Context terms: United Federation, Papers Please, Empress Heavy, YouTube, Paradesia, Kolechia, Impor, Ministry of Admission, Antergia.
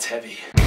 that's heavy.